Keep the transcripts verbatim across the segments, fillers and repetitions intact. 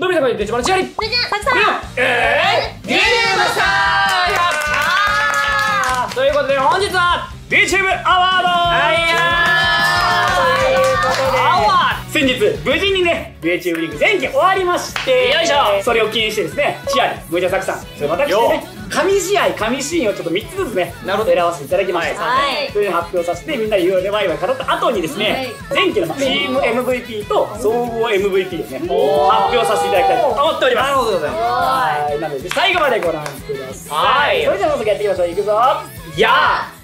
のび太くんにデジマルチアリたくさんえーゲームスターやったーということで本日は ビーチューブ アワードということでアワー先日無事にね ビーチューブ リーグ前期終わりましてよいしょそれを記念してですねチアリ無茶作さんそれ私ね神試合、神シーンをちょっとみっつずつね、選ばせていただきましたので、というのを発表させて、みんなでいろいろワイワイ語った後にですね、前期のチーム エムブイピー と総合 エムブイピー ですね、発表させていただきたいと思っております。なるほどございます。なので、最後までご覧ください。それでは早速やっていきましょう。いくぞ。やー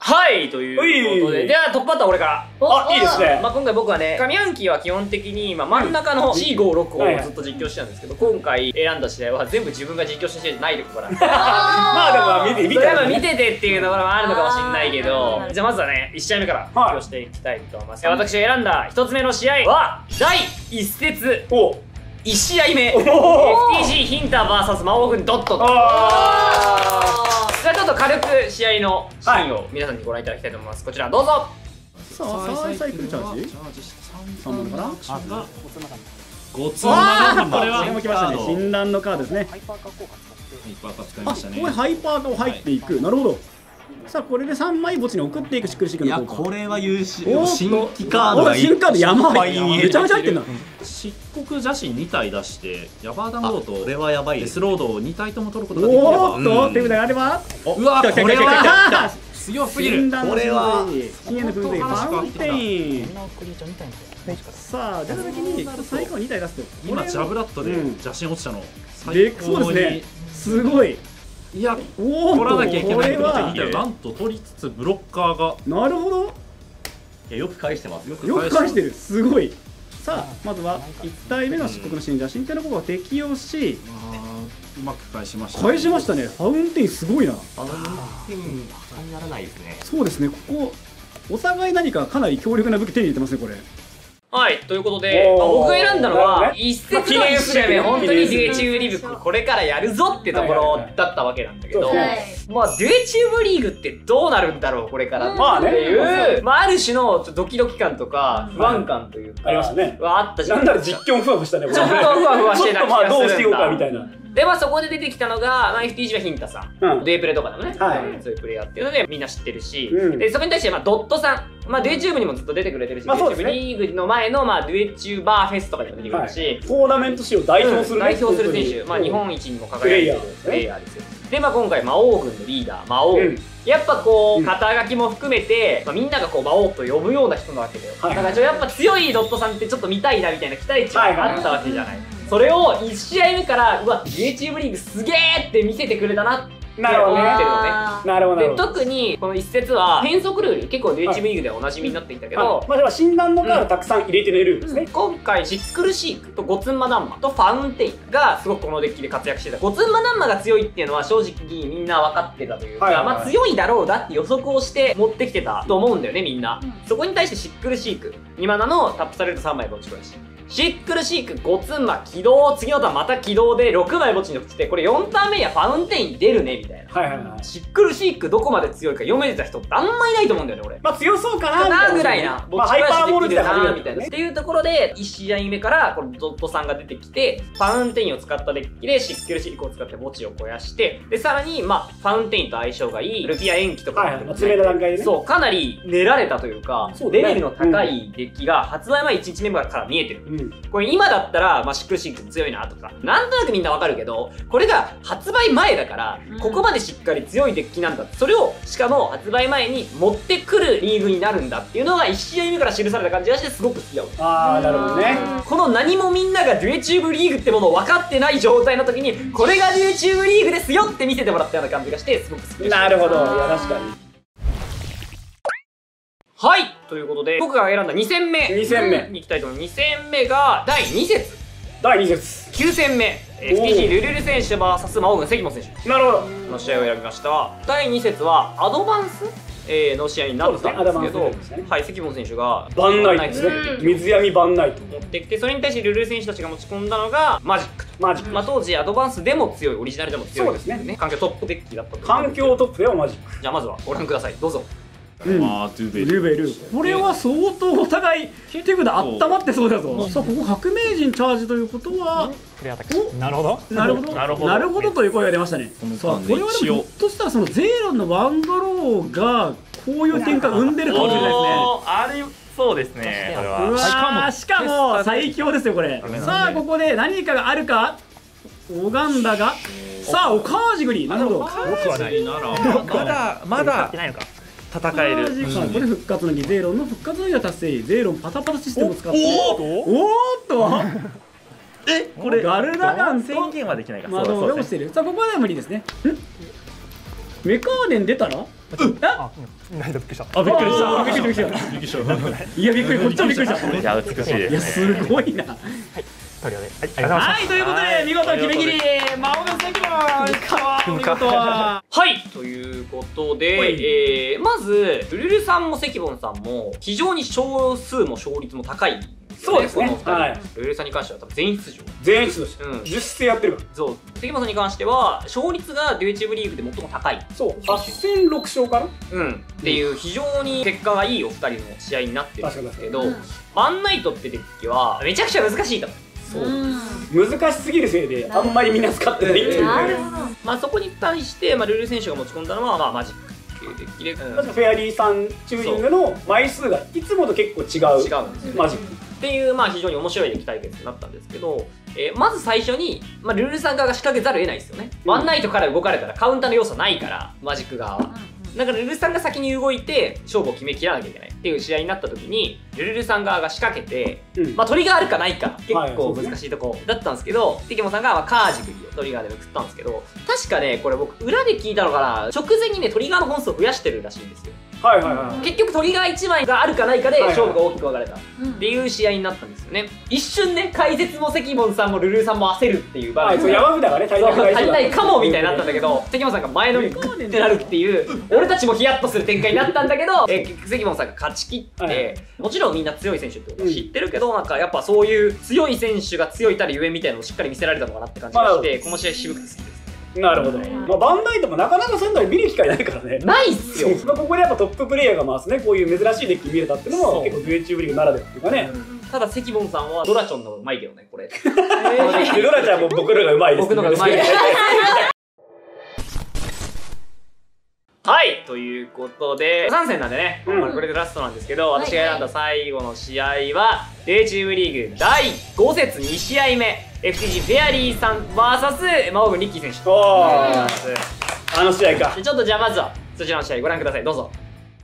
はい、ということで。では、トップバッターは俺から。あ、いいですね。まあ今回僕はね、上半期は基本的に真ん中の シーごろく をずっと実況してたんですけど、今回選んだ試合は全部自分が実況してないとこから。まあでも見て、見て。見ててっていうところもあるのかもしれないけど、じゃあまずはね、いち試合目から実況していきたいと思います。私が選んだひとつめの試合は、だいいち節いち試合目、エフティージー ヒンター ブイエス 魔王軍ドットと。ちょっと軽く試合のシーンを皆さんにご覧いただきたいと思います。こちらどうぞ。さあ、再サイクルチャージ。三番かな。あ、ごつおな。これはもう来ましたね。診断のカードですね。ハイパーカ効果使いましたね。ここでハイパーカを入っていく。なるほど。さあこれで三枚墓地に送っていくしっくりしくの効果。いやこれは優秀。新規カードが新カード山入ってめちゃめちゃ入ってんな。漆黒邪神にたい出してヤバーダンゴーとこれはやばいデスロードをにたいとも取ることができればおーっと手札があればうわこれは強すぎるこれは禁煙の分類ファウンテインさあ出た時に最高にたい出すと今ジャブラットで邪神落ちたの最高にすごいいや取らなきゃいけないことになんと取りつつブロッカーがなるほどよく返してますよく返してるすごいさあまずはいちたいめの漆黒の神邪神というのを適用しうまく返しました返しましたねファウンテインすごいなファウンテイン馬鹿にならないですねそうですねここお互い何かかなり強力な武器手に入れてますねこれはい、ということで、僕が選んだのは、一節の一試合目、本当にデュエチューブリーグ、これからやるぞってところだったわけなんだけど、まあ、デュエチューブリーグってどうなるんだろう、これからっていう、まあ、ある種のドキドキ感とか、不安感というか、ありましたね。はあったじゃん。なんだろ、実況もふわふわしたね、ちょっとふわふわしてなくて。ちょっとまあ、どうしていこうかみたいな。で、まあ、そこで出てきたのが、エフティージー はヒンタさん。デープレとかでもね、そういうプレイヤーっていうので、みんな知ってるし、で、そこに対して、まあ、ドットさん。まあ、デュエチューブにもずっと出てくれてるし、デュエチューブリーグの前の、まあ、デュエチューバーフェスとかでも出てくるし、トーナメント史を代表する代表する選手、まあ、日本一にも輝いてるプレイヤーですよ。で、まあ、今回、魔王軍のリーダー、魔王軍。やっぱこう、肩書きも含めて、みんながこう、魔王と呼ぶような人なわけだよ。だから、やっぱ強いドットさんってちょっと見たいなみたいな期待値があったわけじゃない。それをいち試合目から、うわ、デュエチューブリーグすげーって見せてくれたなって。なるほどね。で特にこの一節は変則ルール結構 デュエチューブ リーグではおなじみになっていたけど、まあでは診断のカードたくさん入れてるルールですね。今回シックルシークとゴツンマダンマとファウンテインがすごくこのデッキで活躍してた。ゴツンマダンマが強いっていうのは正直みんな分かってたというか、まあ強いだろうだって予測をして持ってきてたと思うんだよねみんな。そこに対してシックルシークにマナのタップされるとさんまい落ち込むし。シックルシーク、ゴツンマ、起動、次のターンまた起動でろくまい墓地に送って、これよんターン目にはファウンテイン出るね、みたいな。はいはいはい。シックルシークどこまで強いか読めてた人ってあんまいないと思うんだよね、俺。まあ強そうかなかなぐらいな。僕、まあ、ハイパーモルで始めるみたいな。っていうところで、いち試合目から、このドットさんが出てきて、ファウンテインを使ったデッキで、シックルシークを使って墓地を肥やして、で、さらに、まあ、ファウンテインと相性がいい、ルピア延期とか。はいはい。詰めた段階でね。そう、かなり練られたというか、レベルの高いデッキが発売前いちにちめから見えてる。これ今だったら、まあ、シックルシーク強いなとか、なんとなくみんなわかるけど、これが発売前だから、ここまでしっかり強いデッキなんだ。それを、しかも発売前に持ってくるリーグになるんだっていうのがいち試合目から記された感じがしてすごく好きだわ。ああ、なるほどね。この何もみんながデュエチューブリーグってものを分かってない状態の時に、これがデュエチューブリーグですよって見せてもらったような感じがして、すごく好きでした。なるほど。いや、確かに。はいということで、僕が選んだに戦目に行きたいと思います。に戦目がだいに節。だいに節。きゅう戦目。エフティージー ルルル選手 ブイエス 魔王軍関本選手。なるほど。の試合を選びました。だいに節はアドバンスの試合になったんですけど、はい、関本選手がバンナイト、水闇バンナイト持ってきて、それに対してルルル選手たちが持ち込んだのがマジック。マジック。まあ当時アドバンスでも強い、オリジナルでも強い。そうですね。環境トップデッキだった。環境トップではマジック。じゃあまずはご覧ください。どうぞ。あー、ルベル。これは相当お互い手札温まってそうだぞ。さあ、ここ革命陣チャージということは、なるほどなるほどなるほどなるほどという声が出ましたね。さあ、これはひょっとしたらそのゼーロンのワンドローがこういう展開を生んでるかもしれないですね。あれそうですね。これはしかも最強ですよこれ。さあ、ここで何かがあるか。オガンダがさあ、オカージグリ、なるほど、まだまだ戦える。これ復活の儀、ゼーロンの復活の儀が達成。ゼーロンパタパタシステムを使って、おおっと、え、これガルダガン宣言はできないか。さあ、ここは無理ですね。メカーデン出たら、あ、ないだ、びっくりした。あ、びっくりした。びっくりした。びっくりした。いや、びっくり、こっちもびっくりした。いや、美しいですね。いや、すごいな。はい、ということで、見事決め切り、マオブセキロン、見事は。はい、ということで、えまず、ウルルさんもセキボンさんも、非常に勝数も勝率も高い。そうですね。ウルルさんに関しては多分全員出場。全員出場してる。じゅっ戦やってるから。そう。関本さんに関しては勝率がデュエチームリーグで最も高い。そう。はち戦ろく勝かな。うん。っていう非常に結果がいいお二人の試合になってるんですけど、ワンナイトってデッキはめちゃくちゃ難しいと。そう。難しすぎるせいであんまりみんな使ってないっていう。まあそこに対してまあウルル選手が持ち込んだのはまあマジック。デッキで。フェアリーさんチューリングの枚数がいつもと結構違う。違うんですよ。マジック。っていう、まあ非常に面白いデッキ対決になったんですけど、えー、まず最初に、まあ、ルルさん側が仕掛けざるを得ないですよね。うん、ワンナイトから動かれたらカウンターの要素ないから、マジック側は。だからルルさんが先に動いて、勝負を決めきらなきゃいけないっていう試合になった時に、ルルさん側が仕掛けて、うん、まあトリガーあるかないか、結構難しいとこだったんですけど、関本さんがまあカージグリをトリガーでめくったんですけど、確かね、これ僕、裏で聞いたのかな、直前にね、トリガーの本数を増やしてるらしいんですよ。はいはいはい、結局トリガーいちまいがあるかないかで勝負が大きく分かれたっていう試合になったんですよね。一瞬ね、解説も関本さんもルルーさんも焦るっていう場合、山札がね足りないかもみたいになったんだけど、関本さんが前のめりにグッてなるっていう俺たちもヒヤッとする展開になったんだけど、え関本さんが勝ち切って、もちろんみんな強い選手ってことは知ってるけど、なんかやっぱそういう強い選手が強いたりゆえみたいなのをしっかり見せられたのかなって感じがして、この試合渋く好きです。なるほど。まあ、バンナイトもなかなかそんなに見る機会ないからね。ないっすよ。まあここでやっぱトッププレイヤーが回すね、こういう珍しいデッキ見れたっていうのも結構デュエチューブリーグならではっていうかね。ただ関本さんはドラちゃんのうまいけどね、これ。ドラちゃんも僕のがうまいです。僕のがうまいです。はい、ということで、さん戦なんでね、うん、これでラストなんですけど、私が選んだ最後の試合は、デュエチームリーグだいご節に試合目、エフティージー フェアリーさん ブイエス 魔王軍リッキー選手。あの試合か。ちょっとじゃあまずは、そちらの試合ご覧ください、どうぞ。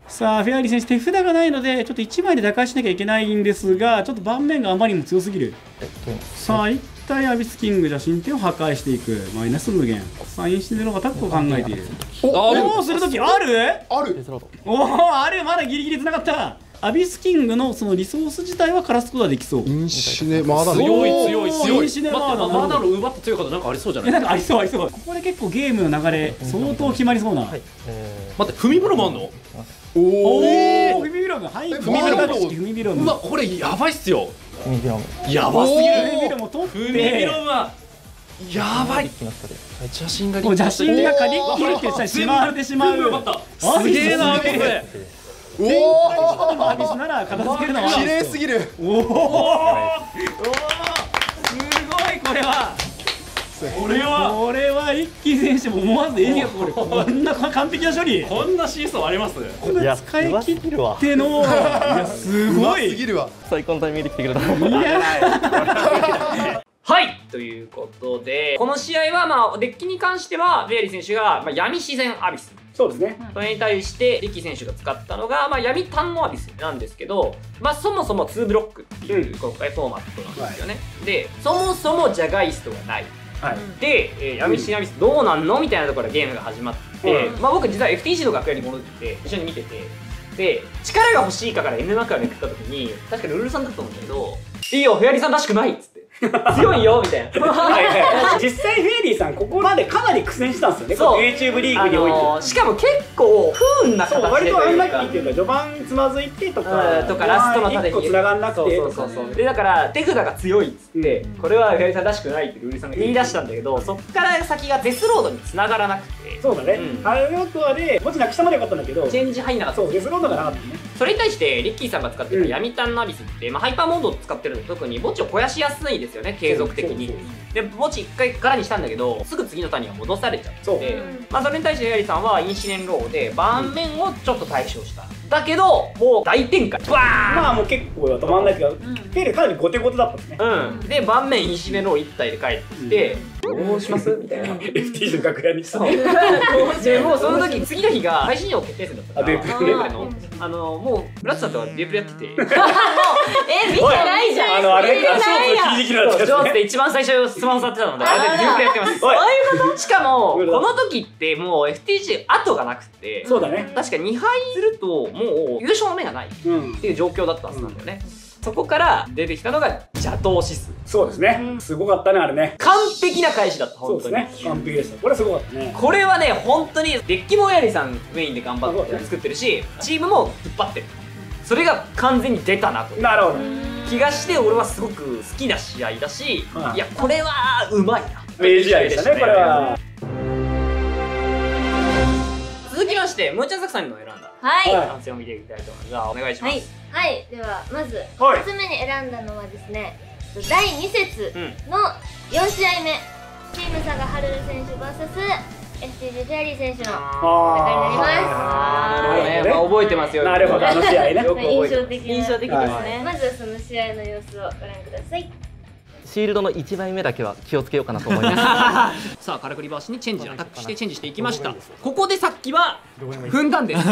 さあ、フェアリー選手、手札がないので、ちょっといちまいで打開しなきゃいけないんですが、ちょっと盤面があまりにも強すぎる。えっと、さあ、一体アビスキング、じゃ神殿を破壊していく、マイナス無限。さあ、インシデントのアタックを考えている。おお、するときあるあるおお、ある、まだギリギリ繋がった。アビスキングのそのリソース自体は枯らすことができそう。インシネマーダ、強い強い強い。インシネマーダ、マーダの奪った強い方なんかありそうじゃない？なんかありそうありそう。ここで結構ゲームの流れ相当決まりそうな。待って、踏みブロもあんの？おお、踏みブロム、はい。踏みブロム、踏みブロム。うわ、これやばいっすよ。踏みブロム。やばすぎる。踏みブロム取って。踏みブロムはやばい。邪神がリッキーってした。しまうでしまう。すげえなこれ。おお、アビスなら片付けるのは綺麗すぎる。おお、すごいこれは。これはこれは一気選手も思わずエリアこれこんな完璧な処理。こんなシーソーあります？これ使い切ってのいやすごい。最高のタイミングで来てくれた。いや。はいということで、この試合はまあデッキに関してはフェアリー選手がまあ闇自然アビス。そうですね。それに対してリッキー選手が使ったのが、まあ、闇タンノアビスなんですけど、まあ、そもそもツーブロックっていう今回フォーマットなんですよね。はい、でそもそもジャガイストがない、はい、で、えー、闇神アビスどうなんのみたいなところでゲームが始まって、うん、まあ、僕実は エフティージー の楽屋に戻って一緒に見てて、で力が欲しいかから エヌ マークがめくった時に確かルルさんだったと思うんだけど「いいよフェアリーさんらしくない」っつって。強いよみたいな。はいはい、実際フェリーさんここまでかなり苦戦したんですよね。そう YouTube リーグにおいて、あのー、しかも結構不運な形で、割とアンラッキーっていうか序盤つまずいてとか、うん、とかラストの縦に繋がんなくて、そうそうそう、でだから手札が強いっつって、うん、これはフェリーさんらしくないってルーリーさんが言い出したんだけど、そっから先がデスロードに繋がらなくて、そうだね、あれのとあれ文字なくしたまでよかったんだけどチェンジ入んなかった。そうデスロードがなかったね。それに対してリッキーさんが使ってる闇タンのアビスって、まあ、ハイパーモードを使ってるので特に墓地を肥やしやすいですよね、継続的に。で墓地いっかい空にしたんだけどすぐ次のターンには戻されちゃって、それに対してヤリさんはインシデンローで盤面をちょっと対象した、うん、だけどもう大展開バーン、まあもう結構止まんないけど、うん、ペールかなり後手後手だったんですね、うん、で盤面インシデンローいったいで帰ってきて、うんどうしますみたいな エフティージー の楽屋にしたので、もうその時次の日が配信業決定戦だったからデュープレのあのもうブラッツさんとはデュープレやってて、え見てないじゃん、あのあれ足元の切り切られたやつね、上手で一番最初スマホ触ってたのでデュープレやってます。そういうこと。しかもこの時ってもう エフティージー 後がなくて、そうだね、確かに敗するともう優勝の目がないっていう状況だったはずなんだよね。そこから出てきたのが邪道指数。そうですね、うん、すごかったねあれね。完璧な返しだった本当に。そうですね、完璧でした。これはすごかったね。これはね本当にデッキもヤリさんメインで頑張って作ってるし、チームも引っ張ってる、それが完全に出たなという気がして、俺はすごく好きな試合だし、うん、いやこれはうまいな名試合でしたねこれは。続きましてムーちゃんさくさんの選んだ観戦を見ていきたいと思います。じゃあお願いします。はいはい、ではまずひとつめに選んだのはですね、はい、だいに節のよん試合目、うん、チーム佐賀春選手 ブイエスエフティージー フェアリー選手の戦いになります。あー、なるほどね、まあ、覚えてますよね。なるほど、あの試合ね印象的な、印象的ですね。まずはその試合の様子をご覧ください。シールドのいちまいめだけは気をつけようかなと思いますさあカラクリバーシにチェンジアタックしてチェンジしていきました。ここでさっきは踏んだんです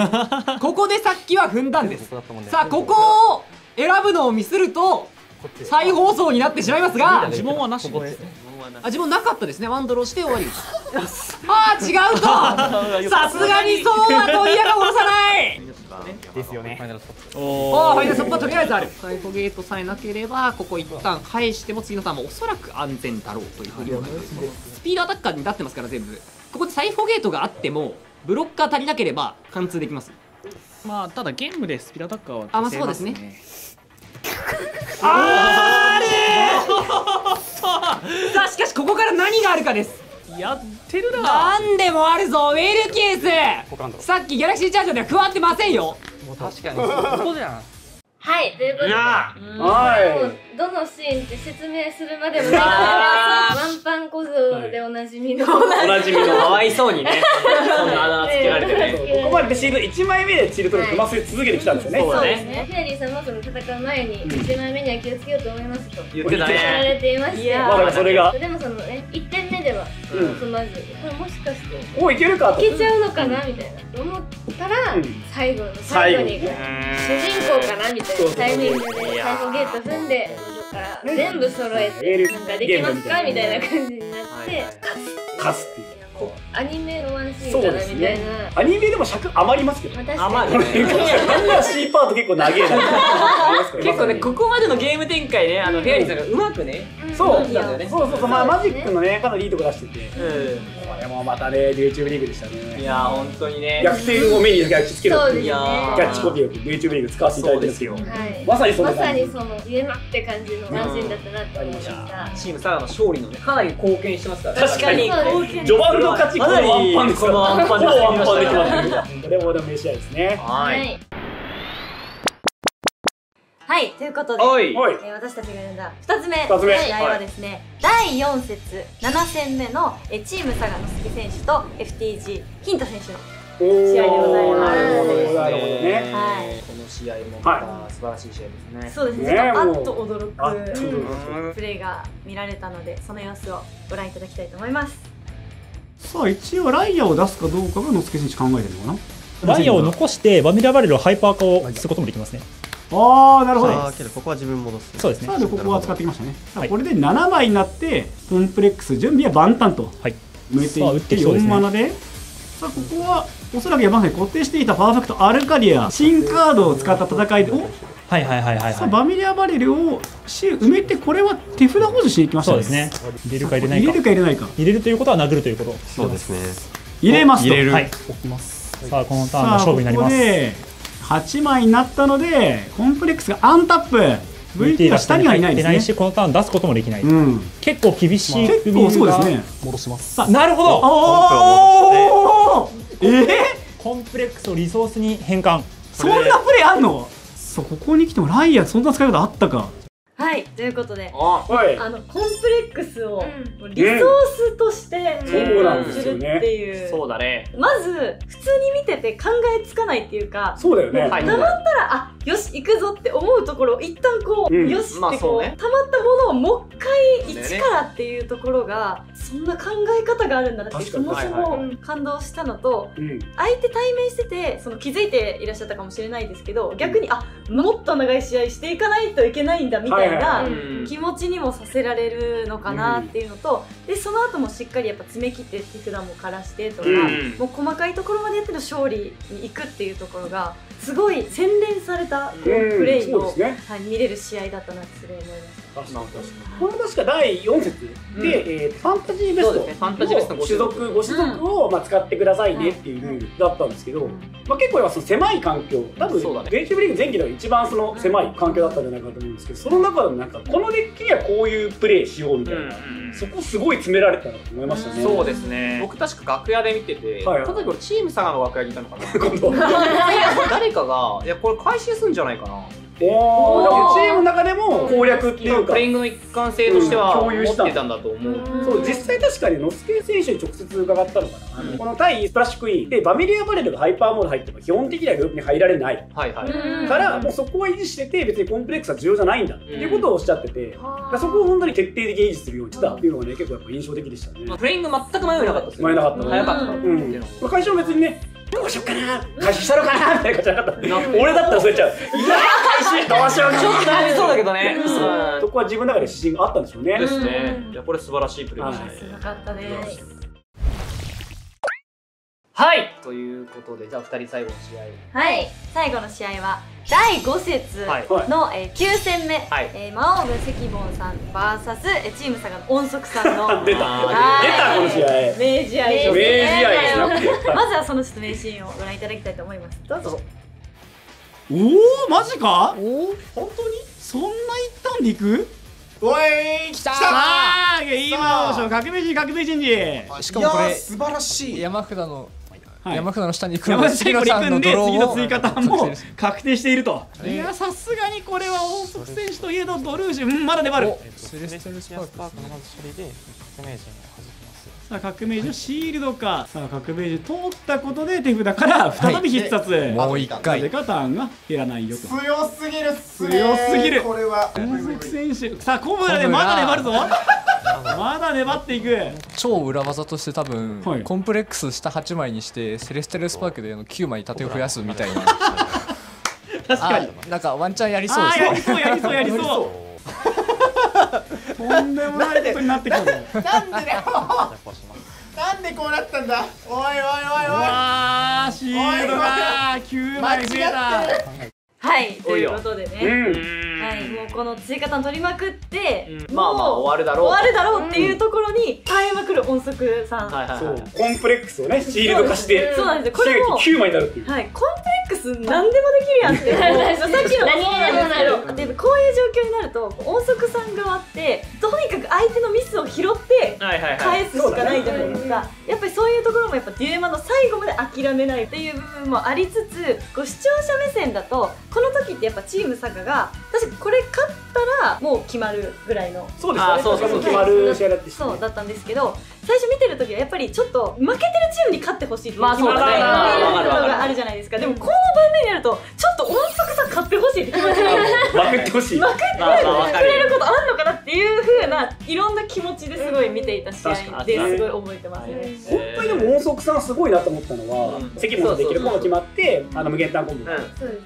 ここでさっきは踏んだんです。さあここを選ぶのをミスると再放送になってしまいますが、呪文はなしです。あ、呪文なかったですね。ワンドローして終わりああ違うと、さすがにそうは問屋が下ろさないですよね。ファイナルストップはとりあえずある。サイコゲートさえなければここ一旦返しても次のターンもおそらく安全だろうというふうに思います。スピードアタッカーになってますから全部ここでサイコゲートがあってもブロッカー足りなければ貫通できます。まあただゲームでスピードアタッカーはあ、まあそうですね。あれさあしかしここから何があるかです。やってるな、なんでもあるぞウェルケース。さっきギャラクシーチャージャーでは加わってませんよ。もう確かにそこじゃん。はい、ということでどのシーンって説明するまでもないからワンパン小僧でおなじみのおなじみのかわいそうにね、そんなあだ名つけられてね。ここまでシールいちまいめでチルトル組ませ続けてきたんですよね。そうですね、フェアリーさんもその戦う前にいちまいめには気をつけようと思いますと言ってたね、言われていまして、まだそれがでもそのねいってんめではまずこれもしかしておいけるかいけちゃうのかなみたいなと思ったら最後の最後に主人公かなみたいなタイミングで最後ゲート踏んでから全部揃えてなんかできますかみたいな感じになって勝つっていう、こうアニメのワンシーンかなみたいな。アニメでも尺余りますけど、余るね。みんな C パート結構長いな。結構ねここまでのゲーム展開ね、あのフェアリーさんがうまくね、そうそうそう、まあマジックのねかなりいいとこ出してて、これもまたね YouTube リーグでしたね。いやー本当にね逆転を目に焼き付けるっていうキャッチコピーを YouTube リーグ使わせていただいてるんですけど、まさにその言えなって感じのワンシーンだったなって思いました。チーム佐賀の勝利のねかなり貢献してますから。確かに序盤の勝ちこのワンパンでこのワンパンでワンパンできました。これも名試合ですね。はいはい、ということで私たちが選んだふたつめの試合はですね、だいよん節なな戦目のチーム佐賀の鈴木選手と エフティージー ヒント選手の試合でございます。なるほどね。この試合もまた素晴らしい試合ですね。そうですね、あっと驚くプレーが見られたのでその様子をご覧いただきたいと思います。さあ一応ライアーを出すかどうかが野助選手考えてるのかな。ライアーを残してバニラバレルをハイパー化をすることもできますね。ああなるほど。けどここは自分戻す。そうですね。なのでここは使ってきましたね。これでななまいになってコンプレックス準備は万端と向いていってよんマナで、さあここはおそらく山崎固定していたパーフェクトアルカディア新カードを使った戦いで、おはいはいはいはい、はい、バミリアバレルを埋めて、これは手札補助しに行きましたね。そうですね、入れるか入れないか、入れるか入れないか、入れるということは殴るということ。そうですね、入れますと、はい、置きます。さあこのターンが勝負になります。ここではちまいになったのでコンプレックスがアンタップ、 ブイティー が下にはいないですね。ないしこのターン出すこともできない、うん、結構厳しい。結構そうですね、戻します。さあなるほど、おおえー、コンプレックスをリソースに変換。そんなプレイあんの。そう、ここに来てもライアーそんな使い方あったか。はい、ということで、あのコンプレックスをリソースとして提供するっていう。そうだね。まず普通に見てて考えつかないっていうか、そうだよね。たまったらあよし行くぞって思うところを一旦こうよしってこうたまったものをもう一回一からっていうところが、そんな考え方があるんだなってそもそも感動したのと、相手対面しててその気づいていらっしゃったかもしれないですけど、逆にあもっと長い試合していかないといけないんだみたいな気持ちにもさせられるのかなっていうのと、でその後もしっかりやっぱ詰め切って手札も枯らしてとか、うん、もう細かいところまでやっての勝利に行くっていうところがすごい洗練されたプレーを、うんねはい、見れる試合だったなってすごい思いました。確かに確かに、これ確かだいよんせつでファンタジーベストの種族ご種族をまあ使ってくださいねっていうルールだったんですけど、まあ結構今その狭い環境、多分電子ブリーグ前期では一番その狭い環境だったんじゃないかと思うんですけど、その中でもなんかこのデッキにはこういうプレーしようみたいな、そこすごい詰められたなと思いましたね。そうですね、僕確か楽屋で見てて、例えばチーム佐賀の楽屋にいたのかな、誰かがいやこれ回収するんじゃないかな、チームの中でも攻略っていうかプレイングの一貫性としては共有してたんだと思う。そう、実際確かにノスケ選手に直接伺ったのかな、この対スプラッシュクイーンでバミリアバレルがハイパーモード入っても基本的にはループに入られないからもうそこは維持してて別にコンプレックスは重要じゃないんだっていうことをおっしゃってて、そこを本当に徹底的に維持するようにしたっていうのがね結構やっぱ印象的でしたね。プレイング全く迷いなかったですよね。迷わなかった、早かった。会社は別にねどうしようかな回収したのかなみたいな感じなかった。俺だったらそれちゃういや回収どうしようかなちょっと悩みそうだけどね。そこは自分の中で指針があったんでしょうね。ですね。いやこれ素晴らしいプレーでしたね。すごかったです。はいということで、じゃあふたり最後の試合、はい最後の試合はだいごせつのきゅうせんめ、魔王軍関凡さん ブイエス チーム佐賀の音速さんの出たこの試合、名試合です。まずはそのちょっと名シーンをご覧いただきたいと思います。どうぞ。おおマジか、お本当にそんな一旦でいく。おい来たー、今の革命人革命人に、しかもこれ素晴らしい山札の山札の下に行くので次の追加ターンも確定していると。いやさすがにこれは音速選手といえどドルーシュまだ粘る。さあ革命児シールドか、さあ革命児通ったことで手札から再び必殺、もう一回でかターンが減らないよと。強すぎるっすね、強すぎるこれは。音速選手さあコブラでまだ粘るぞ、まだ粘っていく。超裏技として多分、はい、コンプレックス下はちまいにしてセレステルスパークでのきゅうまい盾を増やすみたいな。確かになんかワンチャンやりそうですね。やりそうやりそうやりそう。とんでもないことになってきた。なんでだよ。なんでこうなったんだ。おいおいおいおい。わーシールドがきゅうまい増えた。はいということでね、はいもうこの追加点取りまくって、まあまあ終わるだろう、終わるだろうっていうところに耐えまくる音速さん、コンプレックスをねシールド化して、そうなんですよ、これもきゅうまいになるっていう。はい、コンプレックス何でもできるやんって。さっきの何もないの。でもこういう状況になると音速さん側ってとにかく相手のミスを拾って返すしかないじゃないですか。やっぱりそういうところもやっぱデュエマの最後まで諦めないっていう部分もありつつ、こう視聴者目線だとこの時ってやっぱチーム佐賀が確かこれ勝ったらもう決まるぐらいの、そうですね、そうそうそう決まる試合だって、そうだったんですけど、最初見てる時はやっぱりちょっと負けてるチームに勝ってほしいっていう気持ちがあるじゃないですか。でもこの場面になるとちょっと音速さ勝ってほしいって気持ちが、負けてほしい負けてくれることあんのかなっていう風ないろんな気持ちですごい見ていた試合ですごい覚えてますね。本当にでも音速さんすごいなと思ったのは、関門できるコンボ決まってあの無限ターンコン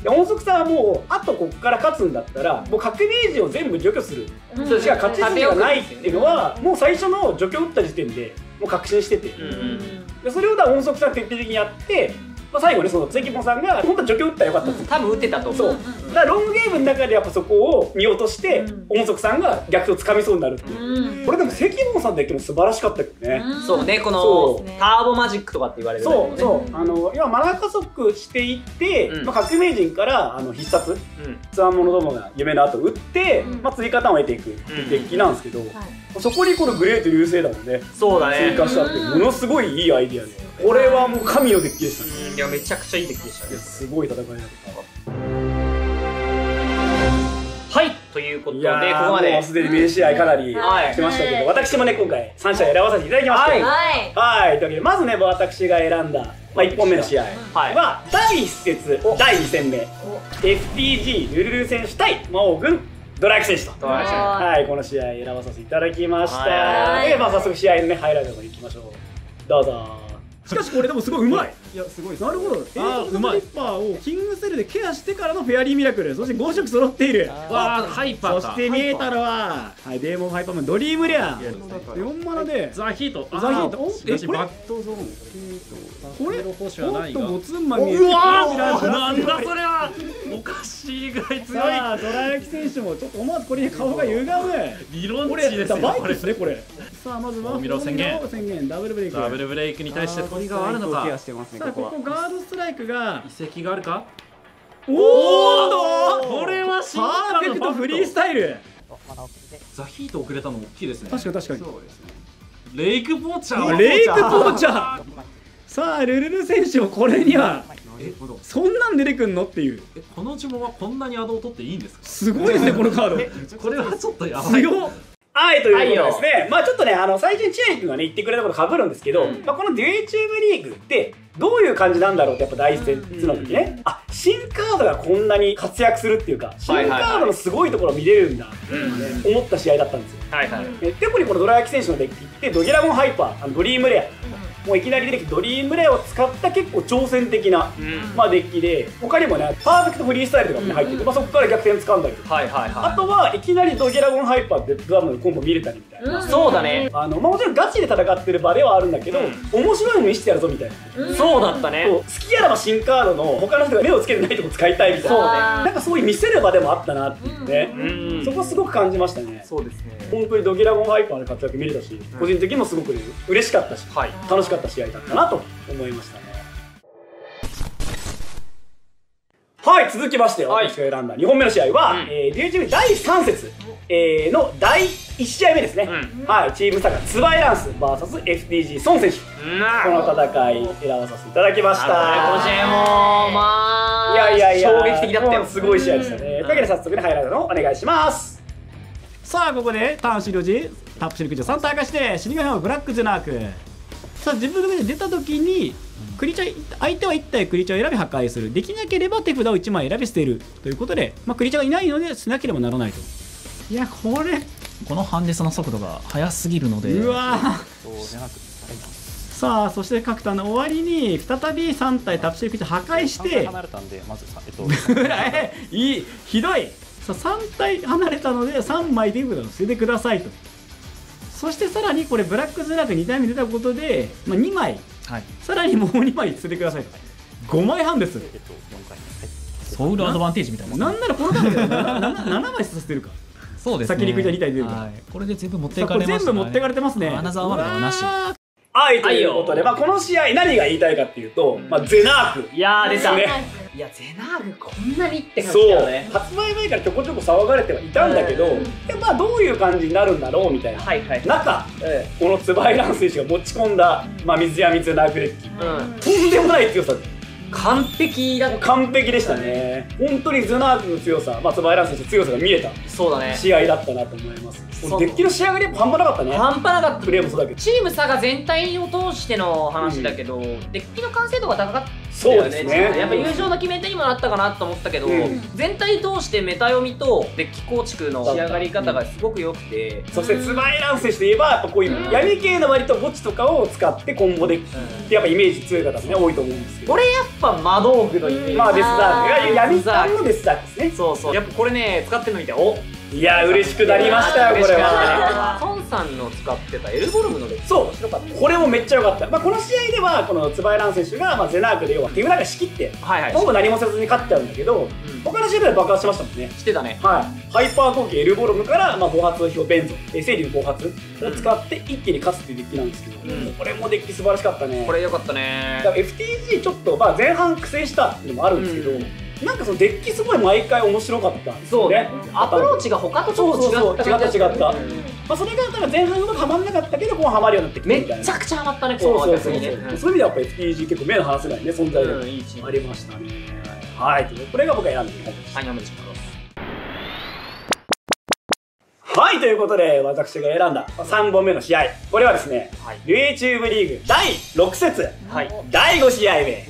ボ、音速さんはもうあとここから勝つんだったらもう革命児を全部除去するしか勝ち筋がないっていうのはもう最初の除去打った時点でもう確信してて、それを音速さん徹底的にやって、まあ、最後にその関本さんが本当は助教打ったらよかったんですよ、多分打ってたと思う。そうだからロングゲームの中でやっぱそこを見落として、うん、音速さんが逆をつかみそうになるっていう、うん、これでも関本さんだけも素晴らしかったけどね、うん、そうね、このターボマジックとかって言われるぐらいのね、そうそう、あの要はマナー加速していって、うん、まあ、革命人からあの必殺つわものどもが夢の後打って、うん、まあ、追加弾を得ていくっていうデッキなんですけど、うんうん、はい、そこにこのグレート流星だもんね、そうだね、追加したってものすごいいいアイディアで、これはもう神のデッキでしたね。いや、めちゃくちゃいいデッキでしたね。すごい戦いだった。はい、ということでここまでもうすでに名試合かなりしてましたけど、私もね今回さん試合選ばさせていただきました。はい、というわけでまずね私が選んだいっぽんめの試合はだいいち節だいに戦目 エフティージー ルルル選手対魔王軍ドライク選手と、はい、この試合選ばさせていただきました。で、まあ、早速試合のねハイライトの方にいきましょう、どうぞ。しかしこれでもすごいうまい。いや、すごいです。なるほど。ああ、うまい。リッパーをキングセルでケアしてからのフェアリーミラクル。そしてご色揃っている。わあ、ハイパー。そして見えたのは、はい、デーモンハイパーマンドリームレア。よんマナでザヒート。ザヒート。え、これバットゾーン。これおっとボツンマン。うわあ、なんだそれは。おかしいぐらい強い。ドラヤキ選手もちょっと思わずこれ顔が歪む。理論値ですね。バイクですねこれ。さあまずは。ミロ宣言。宣言。ダブルブレイク。ダブルブレイクに対して。これがあるのか。さあここガードストライクが遺跡があるか。おお、これは進化のパーフェクトフリースタイル。ザヒート遅れたの大きいですね。確かに確かに。そうですね。レイクポーチャー。レイクポーチャー。さあルルル選手をこれには。え、そんなん出てくんのっていう。え、この呪文はこんなにアドを取っていいんですか。すごいですねこのカード。これはちょっとやばい。はい、ということですね。まあちょっとね、あの最初に千秋君がね言ってくれたことかぶるんですけど、うん、まあこのデュエチューブリーグってどういう感じなんだろうってやっぱ第一節の時ね、うん、あ、新カードがこんなに活躍するっていうか、新カードのすごいところを見れるんだって思った試合だったんですよ。特にこのドラヤキ選手のデッキってドギラゴンハイパー、あのドリームレア、もういきなり出てきてドリームレアを使った結構挑戦的な、うん、まあデッキで、他にもねパーフェクトフリースタイルとかも、ね、入ってて、まあそこから逆転掴んだりとか、あとはいきなりドギラゴンハイパーってドラムのコンボ見れたりみたいな。そうだね。あのまあもちろんガチで戦ってる場ではあるんだけど、うん、面白いの見せてやるぞみたいな。うん、そうだったね。好きやらば新カードの他の人が目をつけてないとこ使いたいみたいな。そうね。なんかそういう見せる場でもあったなっていうね。うん、そこすごく感じましたね。そうですね。本当にドギラゴンハイパーの活躍見れたし、うん、個人的にもすごく嬉しかったし、はい、楽しかった試合だったなと思いましたね。はい、続きまして私が選んだにほんめの試合は、うん、えー、デュエチューブだいさん節、えー、のだいいち試合目ですね、うん、はい、チームサガツバイランス ブイエスエフティージー 孫選手、この戦い選ばさせていただきました。この試合もまあいやいやいや衝撃的だったよ。すごい試合でしたね。というわけで早速ねハイライトのお願いします。さあここでターン終了時タップシルクジョさん体化して死神はブラックジェナーク。さあ自分が出た時にクリチャー、相手はいち体クリチャーを選び破壊する、できなければ手札をいちまい選び捨てるということで、まあ、クリチャーがいないのでしなければならないと。いやこれこのハンデスの速度が速すぎるので、うわさあそして各ターンの終わりに再びさん体タップシルクジョ破壊していいひどい。さあさん体離れたのでさんまい手札を捨ててくださいと。そしてさらにこれブラックズラークに体目出たことで、まあ、にまい、はい、さらにもうにまい捨ててくださいと。ごまいはんです。ソウルアドバンテージみたいな。なんならこのカードでななまい捨てるか。そうですね。先にクリアに体出るか、はい、これで全部持っていかれましたね。全部持っていかれてますね。アナザーワールドはなし。はい、ということで、まあ、この試合何が言いたいかっていうと、まあ、ゼナーク、いやー出たね。いやゼナークこんなにって感じだよね。発売前からちょこちょこ騒がれてはいたんだけど、まあどういう感じになるんだろうみたいな中、このツバイランス選手が持ち込んだ水闇ゼナークデッキ、とんでもない強さで完璧だった。完璧でしたね。本当にゼナークの強さ、まあツバイランス選手の強さが見えた試合だったなと思います。デッキの仕上がり半端なかったね。半端なかった。プレーもそうだけどチーム差が全体を通しての話だけど、デッキの完成度が高かったよね。やっぱ優勝の決め手にもなったかなと思ったけど、全体通してメタ読みとデッキ構築の仕上がり方がすごく良くて、そしてツバイランス選手といえばやっぱこういう闇系の割と墓地とかを使ってコンボデッキってやっぱイメージ強い方もね多いと思うんですけど、これやっぱ魔道具のイメージ、まあデスダーク闇系のデスダークですね。そうそう、やっぱこれね使ってるの見ておいや嬉しくなりましたよ。これは孫さんの使ってたエルボルムのレッツ、そう、これもめっちゃ良かった。まあ、この試合ではこのツバエラン選手がまあゼナークで要は手裏が仕切ってほぼ何もせずに勝っちゃうんだけど、うん、他の試合では爆発しましたもんね。してたね、はい、ハイパー後期エルボルムからまあ後発標ベンゾ生理の後発を使って一気に勝つっていうデッキなんですけど、うん、これもデッキ素晴らしかったね。これ良かったね。だから エフティージー ちょっとまあ前半苦戦したのもあるんですけど、うん、なんかそのデッキすごい毎回面白かったんですよね。アプローチが他とちょっと違った違った、まあそれがなんか前半うまくはまんなかったけど、こうはまるようになってきてみたいな。めちゃくちゃはまったね、この話にね。そういう意味ではやっぱ エフティージー 結構目の離せないね存在がありましたね。はい、これが僕が選んでいただきました。はい、おめでとうございます。はい、ということで私が選んださんぼんめの試合、これはですね、ユーチューブリーグだいろく節だいごしあいめ、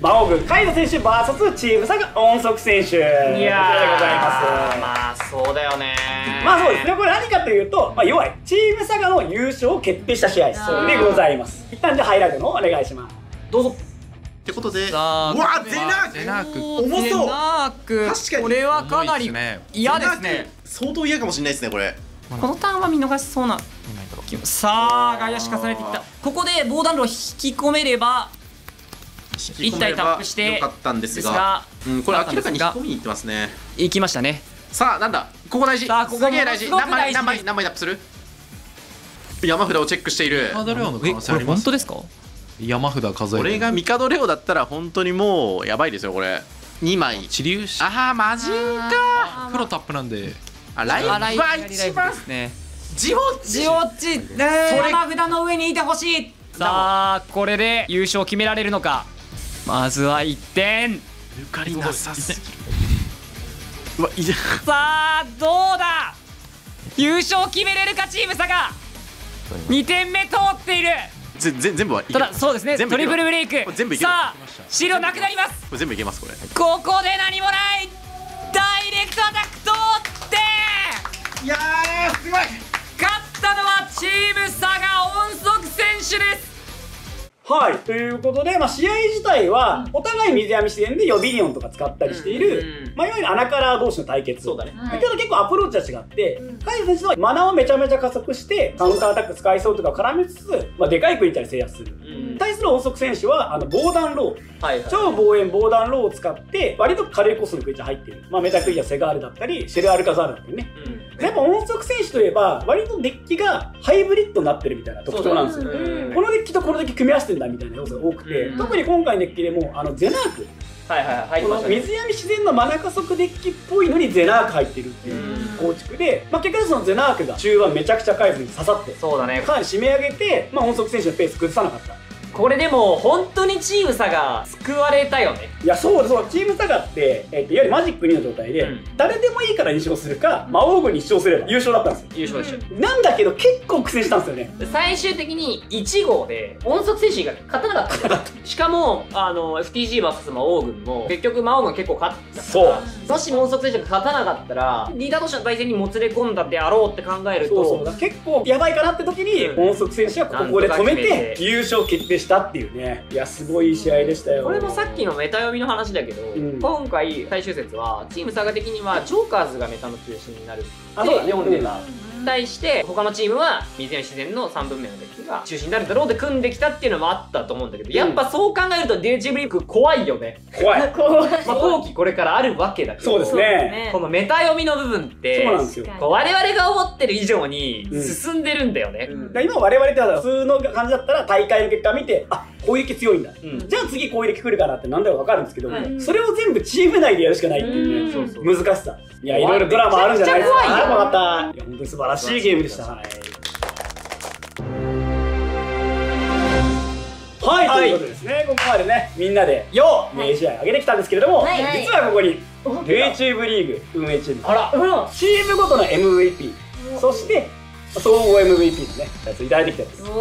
魔王軍カイド選手 ブイエス チームサガ音速選手、いやーございます。まあそうだよね。まあそうですね。これ何かというと、要はチームサガの優勝を決定した試合でございます。一旦じゃあハイライトのお願いします。どうぞ。ってことで、うわあゼナーク重そう。確かにこれはかなり嫌ですね。相当嫌かもしれないですねこれ。このターンは見逃しそうな。さあ外野し重ねてきた。ここで防弾路を引き込めれば一体タップして良かったんですが、これ明らかに引き込みに行ってますね。行きましたね。さあなんだここ大事。ここ大事。何枚何枚何枚タップする？山札をチェックしている。えこれ本当ですか？山札数える。これがミカドレオだったら本当にもうやばいですよこれ。にまい。治流し。ああマジか。黒タップなんで。あライブは一番ですね。ジオッチ。ジオッチ。山札の上にいてほしい。さあこれで優勝決められるのか。まずはいってん。抜かりなさすぎる。うわいや。さあどうだ。優勝決めれるかチームサガ。にてんめ通っている。全部はいけただそうですね。トリプルブレイク。さあ白なくなります。これ全部いけます。これここで何もない。ダイレクトアタック通っていやーすごい。勝ったのはチームサガ音速選手です。はいということで、まあ、試合自体はお互い水闇視点で予備ニオンとか使ったりしている、まあ、いわゆる穴から同士の対決。そうだね、はい、けど結構アプローチは違ってカイド選手はマナをめちゃめちゃ加速してカウンターアタック使いそうとか絡みつつ、まあ、でかいクイーンたり制圧する。対する音速選手はあの防弾ロー、超防炎防弾ローを使って割と軽いコストのクイーン入っている、まあ、メタクイーンやセガールだったりシェルアルカザールだったりね、うんやっぱ音速選手といえば割とデッキがハイブリッドになってるみたいな特徴なんですよ。このデッキとこのデッキ組み合わせてんだみたいな要素が多くて、特に今回のデッキでもあのゼナーク、この水闇自然のマナ加速デッキっぽいのにゼナーク入ってるっていう構築で、まあ結果そのゼナークが中盤めちゃくちゃカイズに刺さってかなり締め上げて、まあ音速選手のペース崩さなかった。これでも本当にチームサガ救われたよね。いやそうです。チームサガって、えー、いわゆるマジックにの状態で、うん、誰でもいいからに勝するか魔王軍にいち勝すれば優勝だったんですよ。優勝でしょ。なんだけど結構苦戦したんですよね。最終的にいち号で音速選手以外勝たなかったしかも エフティージーブイエス 魔王軍も結局魔王軍結構勝ったから、そうもし音速選手が勝たなかったらリーダー同士の対戦にもつれ込んだであろうって考えると、そうそう結構やばいかなって時に、うん、音速選手がここで止めて優勝決定してしたっていうね。いやすごい試合でしたよ。これもさっきのメタ読みの話だけど、うん、今回最終節はチームサガ的にはジョーカーズがメタの中心になるって読んでた。対して他のチームは水や自然のさんぶんめのデッキが中心になるだろうで組んできたっていうのもあったと思うんだけど、やっぱそう考えるとデューチブリーク怖いよね。怖い。まあ後期これからあるわけだけど、そうですね、このメタ読みの部分ってそうなんですよ。我々が思ってる以上に進んでるんだよね。今我々って普通の感じだったら大会の結果見て、あ攻撃強いんだ、じゃあ次攻撃来るかなってなんだか分かるんですけど、それを全部チーム内でやるしかないっていうね難しさ。いやいろいろドラマあるんじゃないですか。またいや本当に素晴らしい素晴らしいゲームでした。はい、はい、ということですね。ここまでねみんなでよう名試合上げてきたんですけれども、はい、実はここに YouTube リーグ運営チーム、あらチームごとの エムブイピー、 そして総合 エムブイピー のねやついただいてきてます。普通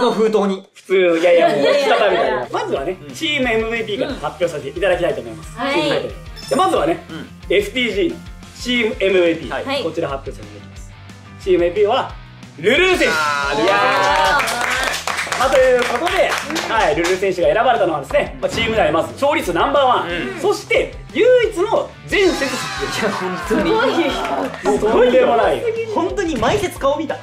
の封筒に普通のいやいやもう仕方みたいな。まずはねチーム エムブイピー から発表させていただきたいと思います。じゃまずはね エフティージー のチーム エムブイピー こちら発表させていただきます。チームエーピーはルルー選手。いやーまあ、ということで、はい、ルル選手が選ばれたのはですね、まあ、チーム内まず勝率ナンバーワン、うん、そして唯一の全節出で、いや本当にすごいでもない、本当に毎節顔見た、す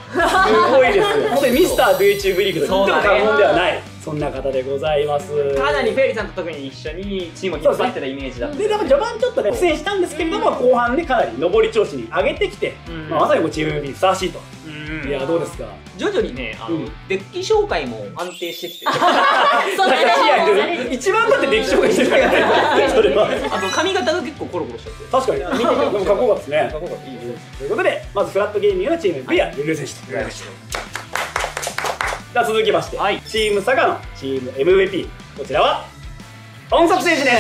ごいです。本当にミスター ブイチューブ リーグと言っても過言ではない、そんな方でございます。かなりフェリーさんと特に一緒にチームを引っ張ってたイメージだったで、序盤ちょっとね苦戦したんですけれども、後半ねかなり上り調子に上げてきて、まさにもチーム エムブイピー にふさわしいと。いやどうですか、徐々にねデッキ紹介も安定してきて、一番だってデッキ紹介してるからね。あと髪型が結構コロコロしちゃって、確かに見ててもかっこよかったですね。ということでまずフラットゲーミングのチーム エムブイピー はルル選手となりました。じゃあ続きまして、はい、チーム佐賀のチーム エムブイピー、 こちらは音速選手です。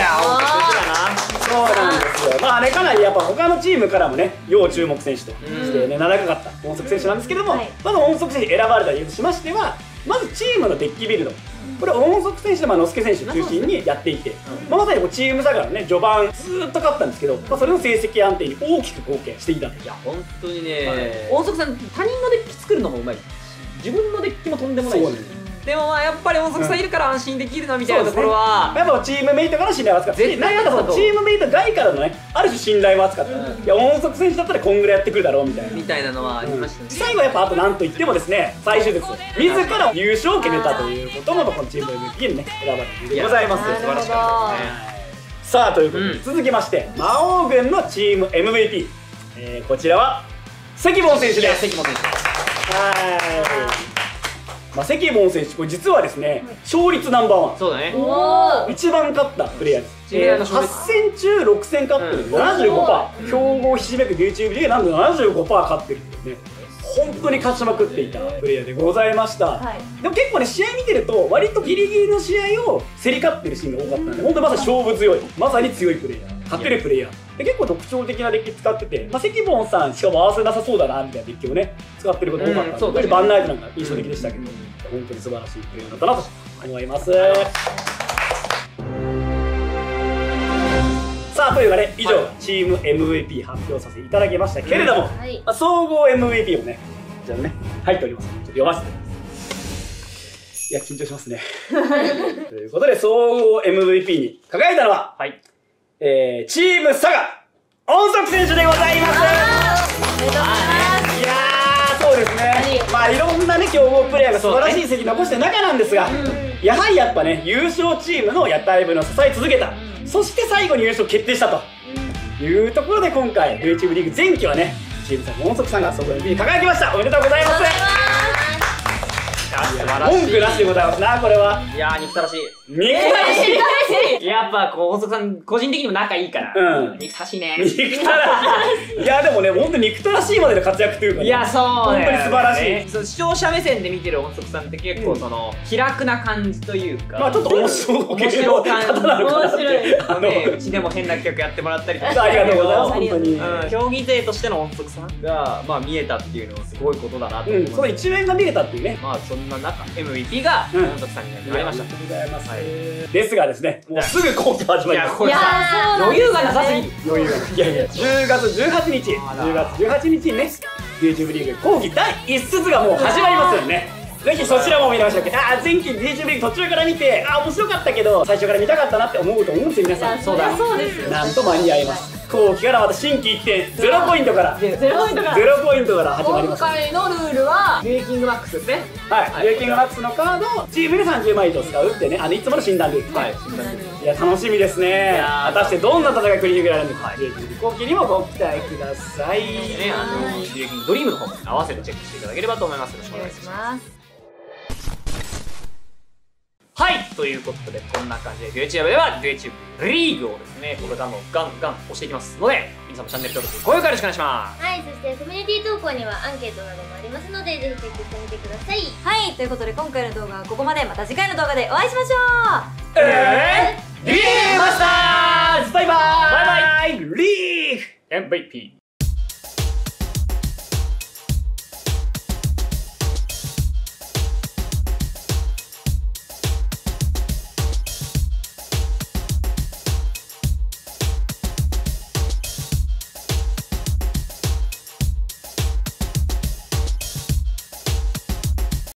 そうなんですよ。まあね、かなりやっぱ他のチームからもね要注目選手としてね名高かった音速選手なんですけども、はい、まず音速選手選ばれた理由としましては、まずチームのデッキビルド、これ音速選手とまあ野助選手中心にやっていて、まあまさにこうチーム佐賀のね序盤ずっと勝ったんですけど、まあそれの成績安定に大きく貢献していた。いや本当にね、音速さん他人のデッキ作るのもうまい、自分のデッキもとんでもないし、でもまあやっぱり音速さんいるから安心できるなみたいなところは、やっぱチームメイトから信頼は厚かったし、なんかそのチームメイト外からのねある種信頼も厚かった。いや音速選手だったらこんぐらいやってくるだろうみたいなみたいなのはありましたね。最後やっぱあとなんといってもですね、最終節自ら優勝を決めたということもこのチーム エムブイピー にね選ばれているでございます。素晴らしかったですね。さあということで続きまして、魔王軍のチーム エムブイピー、 こちらは関門選手です。関門選手、はい、まあ、関門選手、これ実はですね、勝率ナンバーワン、そうだね、一番勝ったプレイヤーです。えー、はっせん中ろくせん勝ってる、ななじゅうごパーセント、強豪ひしめく YouTube でなんと ななじゅうごパーセント 勝ってるんですね。本当に勝ちまくっていたプレイヤーでございました、はい、でも結構ね試合見てると割とギリギリの試合を競り勝ってるシーンが多かったんで、本当にまさに勝負強い、まさに強いプレイヤー、勝てるプレイヤーで結構特徴的なデッキ使ってて、まあ、関門さんしかも合わせなさそうだなみたいなデッキをね使ってることが多かったんで、うん、ね、バンナイトなんか印象的でしたけど、うん、本当に素晴らしいプレイヤーだったなと思います、はい、さあというわけで以上、はい、チーム エムブイピー 発表させていただきましたけれども、うん、はい、まあ、総合 エムブイピー もねじゃあね入っておりますので、ちょっと読ませていただきます。いや緊張しますね。ということで総合 エムブイピー に輝いたのは、はい、えー、チーム佐賀音速選手でございます。いやーそうですね、まあいろんなね強豪プレーヤーが素晴らしい成績残してる中なんですが、やはりやっぱね優勝チームの屋台部の支え続けた、そして最後に優勝決定したというところで、今回 YouTube リーグ前期はねチーム佐賀音速さんが総合 エムブイピー に輝きました。おめでとうございます。文句なしでございますな、これは。いやー、憎たらしい。憎たらしい。やっぱ、こう、音速さん、個人的にも仲いいから。うん。憎たらしいね。憎たらしい。いや、でもね、本当に憎たらしいまでの活躍というか。いや、そう。本当に素晴らしい。視聴者目線で見てる音速さんって結構、その、気楽な感じというか。まあ、ちょっと面白い。面白い方なのかなって。面白い。うちでも変な企画やってもらったりとか。ありがとうございます。本当に。競技勢としての音速さんが、まあ、見えたっていうのはすごいことだなと。うん。その一面が見えたっていうね。まあ、そんな中 エムブイピー が音速さんになりました。ですがですね、もうすぐコート始まります。余裕がなさすぎる。余裕が、いやいや、じゅうがつじゅうはちにちじゅうがつじゅうはちにちにね YouTube リーグ後期だいいっ節がもう始まりますよね。ぜひそちらも見ましょう。あ、前期 YouTube リーグ途中から見て、あ、面白かったけど最初から見たかったなって思うと思うんですよ皆さん。そうだ、なんと間に合います。後期からまた新規いってんゼロポイントからゼロポイントから始まります。今回のルールはルーキングマックスですね。はい、ルーキングマックスのカードをチームでさんじゅうまい以上使うってね、あのいつもの診断ルール。はい、いや楽しみですね。果たしてどんな戦い繰り広げられるのか、ルーキング後期にもご期待ください。ね、あのルーキングドリームの方も合わせてチェックしていただければと思います。よろしくお願いします。はい、ということでこんな感じで YouTube では YouTube リーグをですねこれからもガンガン押していきますので、皆さんもチャンネル登録高評価よろしくお願いします。はい、そしてコミュニティ投稿にはアンケートなどもありますので、ぜひチェックしてみてください。はい、ということで今回の動画はここまで。また次回の動画でお会いしましょう。えー、リーグマスターズ、バイバーイ、バイバイ。リーグ エムブイピー